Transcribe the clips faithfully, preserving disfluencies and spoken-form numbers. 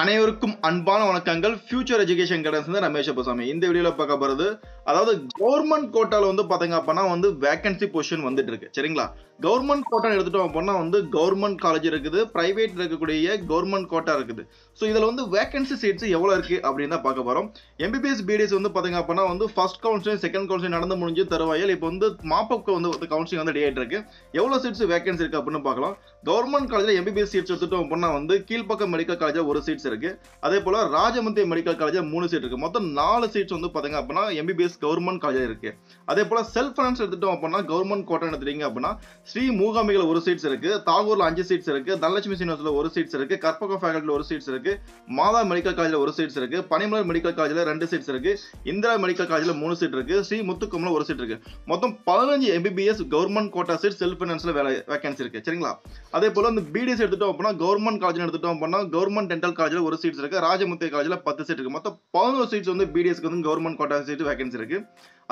அனைவருக்கும் அன்பான வணக்கங்கள். ஃபியூச்சர் எஜுகேஷன் கைடன்ஸ் வந்து ரமேஷ் பசாமி இந்த வீடியோவில் பார்க்க போகிறது, அதாவது கவர்மெண்ட் கோட்டாவில் வந்து பார்த்தீங்க அப்படின்னா வந்து வேகன்சி பொசிஷன் வந்துட்டு இருக்கு. சரிங்களா, கவர்மெண்ட் கோட்டா எடுத்துட்டோம் அப்படின்னா வந்து கவர்மெண்ட் காலேஜ் இருக்குது, ப்ரைவேட் இருக்கக்கூடிய கவர்மெண்ட் கோட்டா இருக்குது. ஸோ இதில் வந்து வேகன்சி சீட்ஸ் எவ்வளோ இருக்குது அப்படின்னு தான் பார்க்க போகிறோம். எம்பிபிஎஸ் பிடிஎஸ் வந்து பார்த்தீங்க அப்படின்னா வந்து ஃபர்ஸ்ட் கவுன்சிலிங் செகண்ட் கவுன்சிலிங் நடந்து முடிஞ்சு தருவாயில் இப்போ வந்து மாப்பக்கு வந்து கவுன்சிலிங் வந்து டேட் இருக்கு. எவ்வளோ சீட்ஸ் வேகன்சி இருக்குது அப்படின்னு பார்க்கலாம். கவர்மெண்ட் காலேஜில் எம்பிபிஎஸ் சீட்ஸ் எடுத்துட்டோம் அப்படின்னா வந்து கீழ்பக்கம் மெடிக்கல் காலேஜாக ஒரு சீட்ஸ் இருக்கு, அதே போல ராஜமந்திரி மெடிக்கல் காலேஜ் மூணு சீட் இருக்கு. மொத்தம் நாலு சீட்ஸ் வந்து பாத்தீங்க அப்படின்னா எம்பிபிஎஸ் கவர்மெண்ட் காலேஜ் இருக்கு. அதே போல செல்ஃப் ஃபைனான்ஸ் எடுத்துட்டோம் அப்படின்னா கவர்மெண்ட் கோட்டா எடுத்துட்டீங்க அப்படின்னா ஸ்ரீ மூகாம்பிகல ஒரு சீட்ஸ் இருக்கு, தாகூர்ல அஞ்சு சீட்ஸ் இருக்கு, தனலட்சுமி சீனிவாசல ஒரு சீட்ஸ் இருக்கு, கற்பகம் ஃபேக்கல்டில ஒரு சீட்ஸ் இருக்கு, மாதா மெடிக்கல் காலேஜ்ல ஒரு சீட்ஸ் இருக்கு, பனிமலர் மெடிக்கல் காலேஜ்ல ரெண்டு சீட்ஸ் இருக்கு, இந்திரா மெடிக்கல் காலேஜ்ல மூணு சீட் இருக்கு, ஸ்ரீ முத்துக்குமல ஒரு சீட் இருக்கு. மொத்தம் பதினஞ்சு MBBS government quota seat self ஃபைனான்ஸ்ல வேகன்சி இருக்கு. சரிங்களா, அதே போல இந்த பிடிஎஸ் எடுத்துட்டோம் அப்படின்னா கவர்மெண்ட் காலேஜ் எடுத்துட்டோம் அப்படின்னா கவர்மெண்ட் டென்டல் காலேஜ்ல ஒரு சீட்ஸ் இருக்கு, ராஜமுத்திரி காலேஜ்ல பத்து சீட் இருக்கு. மொத்தம் பதினோரு சீட்ஸ் வந்து பிடிஎஸ்க்கு வந்து கவர்மெண்ட் கோட்டா சீட் வேகன்சி இருக்கு.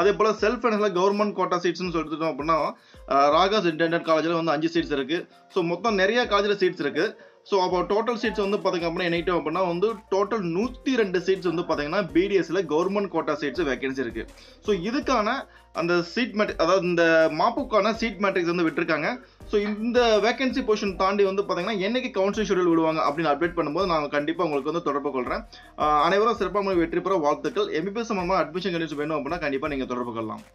அதே போல செல்ஃப் ஃபைனான்ஸ்ல கவர்மெண்ட் கோட்டா சீட்ஸ்னு சொல்லிட்டோம் அப்படின்னா ராகாஸ் டென்டல் காலேஜ்ல வந்து அஞ்சு சீட்ஸ் இருக்கு. ஸோ மொத்தம் நிறைய காலேஜ்ல சீட்ஸ் இருக்கு. ஸோ அப்போ டோட்டல் சீட்ஸ் வந்து பார்த்தீங்க அப்படின்னா எண்ணிட்டோம் அப்படின்னா வந்து டோட்டல் நூற்றி ரெண்டு சீட்ஸ் வந்து பார்த்தீங்கன்னா பிடிஎஸ்ல கவர்மெண்ட் கோட்டா சீட்ஸ் வேகன்சி இருக்கு. ஸோ இதுக்கான அந்த சீட் மேட்ரிக், அதாவது இந்த மாப்புக்கான சீட் மேட்ரிக்ஸ் வந்து விட்டுருக்காங்க. ஸோ இந்த வேகன்சி பொசிஷன் தாண்டி வந்து பார்த்தீங்கன்னா என்னைக்கு கவுன்சிலிங் ஷெடியூல் விடுவாங்க அப்படின்னு அப்டேட் பண்ணும்போது நான் கண்டிப்பாக உங்களுக்கு வந்து தொடர்பு கொள்கிறேன். அனைவரும் சிறப்பாக வெற்றி பெற வாழ்த்துக்கள். எம்பிபிஎஸ் சம்பந்தமாக அட்மிஷன் கண்டிஷன் வேணும் அப்படின்னா கண்டிப்பாக நீங்கள் தொடர்பு கொள்ளலாம்.